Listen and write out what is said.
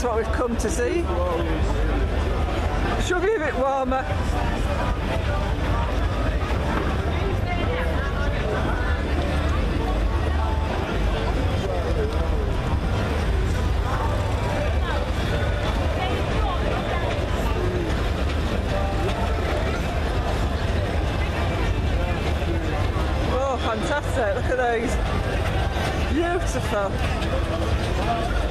that's what we've come to see. Should be a bit warmer. Fantastic, look at those, beautiful.